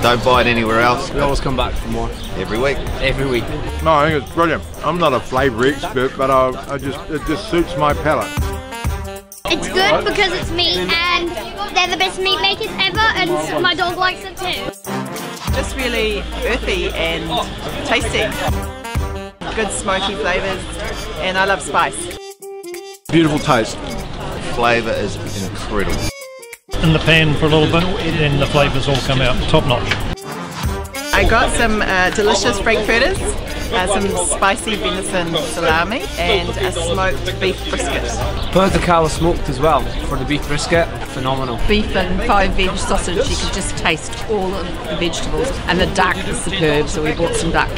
Don't buy it anywhere else. We always come back for more. Every week? Every week. No, I think it's brilliant. I'm not a flavour expert, but it just suits my palate. It's good because it's meat and they're the best meat makers ever and my dog likes it too. Just really earthy and tasty. Good smoky flavours and I love spice. Beautiful taste. Flavour is incredible. In the pan for a little bit and the flavours all come out top notch. I got some delicious frankfurters, some spicy venison salami and a smoked beef brisket. Pohutukawa smoked as well for the beef brisket, phenomenal. Beef and 5 veg sausage, you can just taste all of the vegetables and the duck is superb, so we bought some duck.